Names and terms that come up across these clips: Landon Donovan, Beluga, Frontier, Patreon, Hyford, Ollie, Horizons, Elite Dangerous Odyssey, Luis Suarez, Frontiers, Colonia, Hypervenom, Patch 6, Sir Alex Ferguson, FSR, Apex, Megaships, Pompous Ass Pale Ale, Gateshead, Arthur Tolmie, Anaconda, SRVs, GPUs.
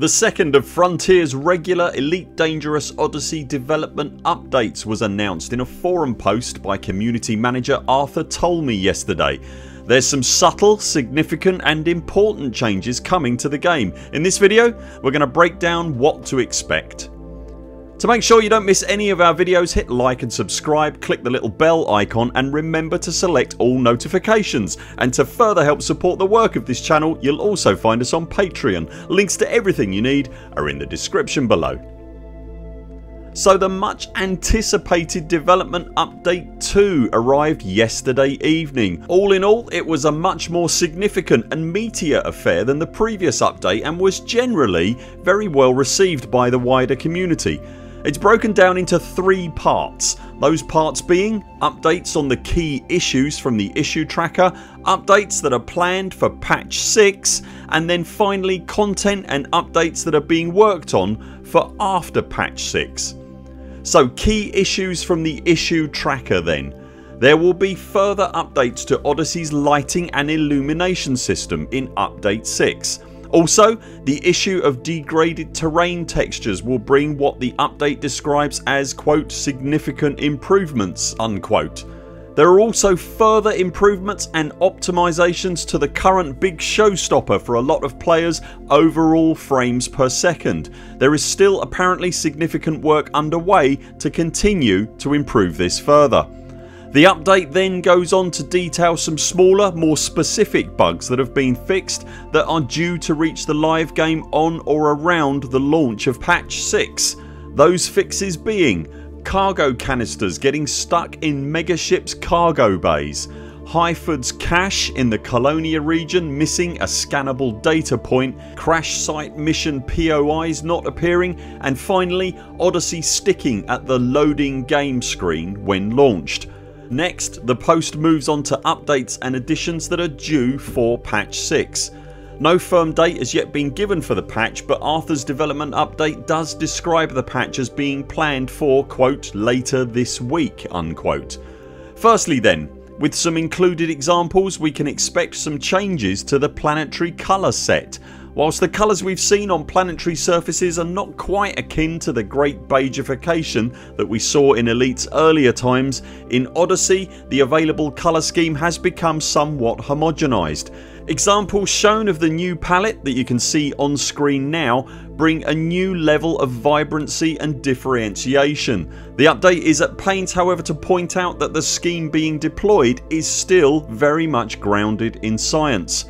The second of Frontier's regular Elite Dangerous Odyssey development updates was announced in a forum post by community manager Arthur Tolmie yesterday. There's some subtle, significant and important changes coming to the game. In this video we're going to break down what to expect. To make sure you don't miss any of our videos, hit like and subscribe, click the little bell icon and remember to select all notifications. And to further help support the work of this channel you'll also find us on Patreon. Links to everything you need are in the description below. So the much anticipated development update 2 arrived yesterday evening. All in all it was a much more significant and meatier affair than the previous update and was generally very well received by the wider community. It's broken down into 3 parts, those parts being updates on the key issues from the issue tracker, updates that are planned for patch 6 and then finally content and updates that are being worked on for after patch 6. So key issues from the issue tracker then. There will be further updates to Odyssey's lighting and illumination system in update 6. Also the issue of degraded terrain textures will bring what the update describes as quote significant improvements unquote. There are also further improvements and optimizations to the current big showstopper for a lot of players, overall frames per second. There is still apparently significant work underway to continue to improve this further. The update then goes on to detail some smaller, more specific bugs that have been fixed that are due to reach the live game on or around the launch of patch 6. Those fixes being cargo canisters getting stuck in Megaships cargo bays, Hyford's cache in the Colonia region missing a scannable data point, crash site mission POIs not appearing and finally Odyssey sticking at the loading game screen when launched. Next the post moves on to updates and additions that are due for patch 6. No firm date has yet been given for the patch but Arthur's development update does describe the patch as being planned for quote later this week unquote. Firstly then, with some included examples we can expect some changes to the planetary colour set. Whilst the colours we've seen on planetary surfaces are not quite akin to the great beigification that we saw in Elite's earlier times, in Odyssey the available colour scheme has become somewhat homogenised. Examples shown of the new palette that you can see on screen now bring a new level of vibrancy and differentiation. The update is at pains however to point out that the scheme being deployed is still very much grounded in science.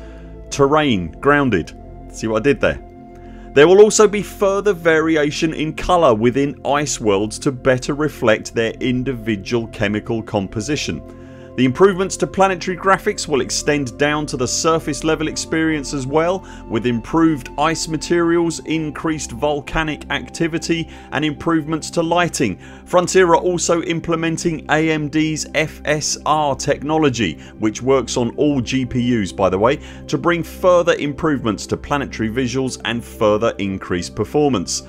Terrain grounded. See what I did there? There will also be further variation in colour within ice worlds to better reflect their individual chemical composition. The improvements to planetary graphics will extend down to the surface level experience as well, with improved ice materials, increased volcanic activity and improvements to lighting. Frontier are also implementing AMD's FSR technology, which works on all GPUs by the way, to bring further improvements to planetary visuals and further increased performance.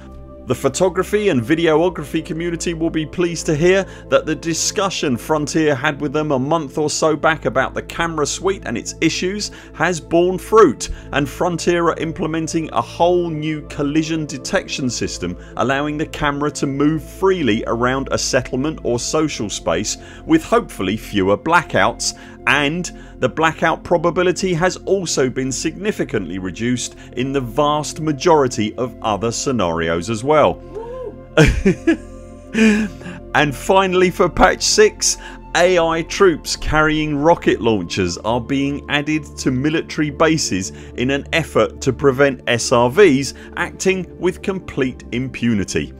The photography and videography community will be pleased to hear that the discussion Frontier had with them a month or so back about the camera suite and its issues has borne fruit and Frontier are implementing a whole new collision detection system allowing the camera to move freely around a settlement or social space with hopefully fewer blackouts, and the blackout probability has also been significantly reduced in the vast majority of other scenarios as well. And finally for patch 6, AI troops carrying rocket launchers are being added to military bases in an effort to prevent SRVs acting with complete impunity.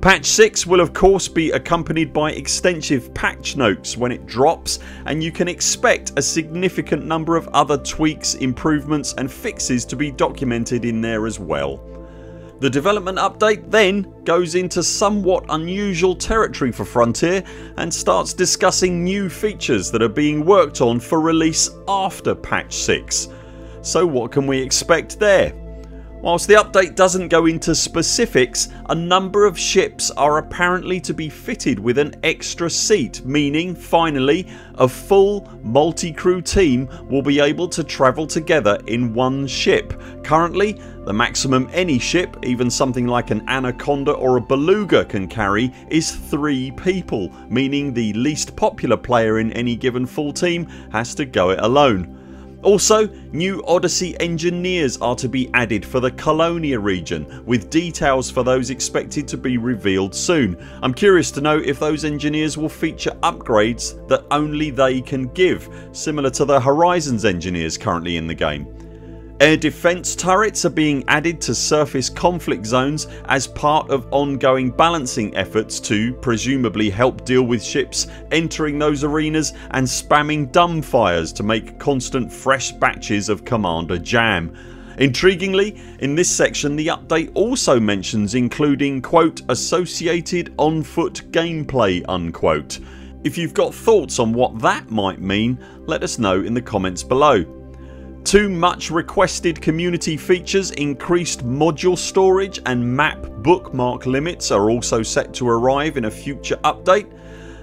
Patch 6 will of course be accompanied by extensive patch notes when it drops and you can expect a significant number of other tweaks, improvements and fixes to be documented in there as well. The development update then goes into somewhat unusual territory for Frontier and starts discussing new features that are being worked on for release after patch 6. So what can we expect there? Whilst the update doesn't go into specifics, a number of ships are apparently to be fitted with an extra seat, meaning finally a full multi-crew team will be able to travel together in one ship. Currently the maximum any ship, even something like an Anaconda or a Beluga, can carry is 3 people, meaning the least popular player in any given full team has to go it alone. Also, new Odyssey engineers are to be added for the Colonia region, with details for those expected to be revealed soon. I'm curious to know if those engineers will feature upgrades that only they can give, similar to the Horizons engineers currently in the game. Air defence turrets are being added to surface conflict zones as part of ongoing balancing efforts to presumably help deal with ships entering those arenas and spamming dumbfires to make constant fresh batches of Commander Jam. Intriguingly, in this section the update also mentions including quote associated on foot gameplay unquote. If you've got thoughts on what that might mean, let us know in the comments below. Two much requested community features, increased module storage and map bookmark limits, are also set to arrive in a future update.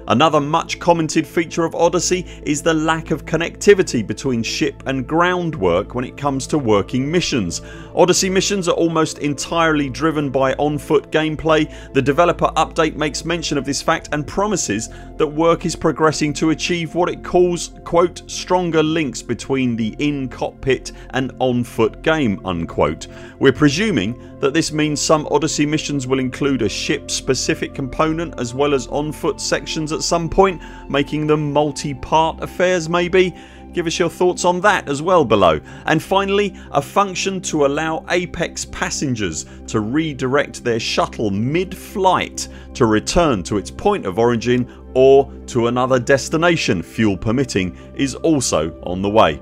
Another much commented feature of Odyssey is the lack of connectivity between ship and groundwork when it comes to working missions. Odyssey missions are almost entirely driven by on foot gameplay. The developer update makes mention of this fact and promises that work is progressing to achieve what it calls quote stronger links between the in-cockpit and on-foot game unquote. We're presuming that this means some Odyssey missions will include a ship specific component as well as on-foot sections at some point, making them multi-part affairs maybe. Give us your thoughts on that as well below. And finally, a function to allow Apex passengers to redirect their shuttle mid-flight to return to its point of origin or to another destination, fuel permitting, is also on the way.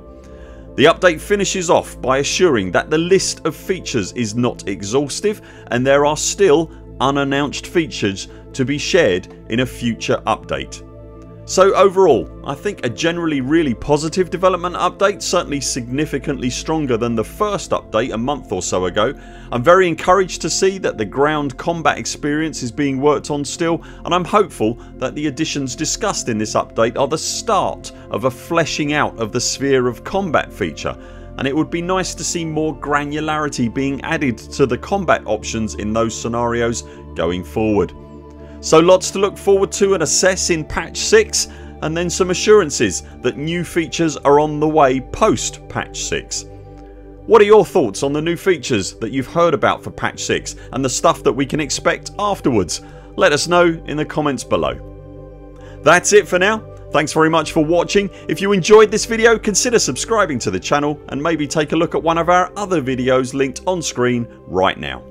The update finishes off by assuring that the list of features is not exhaustive and there are still unannounced features to be shared in a future update. So overall I think a generally really positive development update, certainly significantly stronger than the first update a month or so ago. I'm very encouraged to see that the ground combat experience is being worked on still, and I'm hopeful that the additions discussed in this update are the start of a fleshing out of the sphere of combat feature, and it would be nice to see more granularity being added to the combat options in those scenarios going forward. So lots to look forward to and assess in patch 6, and then some assurances that new features are on the way post patch 6. What are your thoughts on the new features that you've heard about for patch 6 and the stuff that we can expect afterwards? Let us know in the comments below. That's it for now. Thanks very much for watching. If you enjoyed this video consider subscribing to the channel and maybe take a look at one of our other videos linked on screen right now.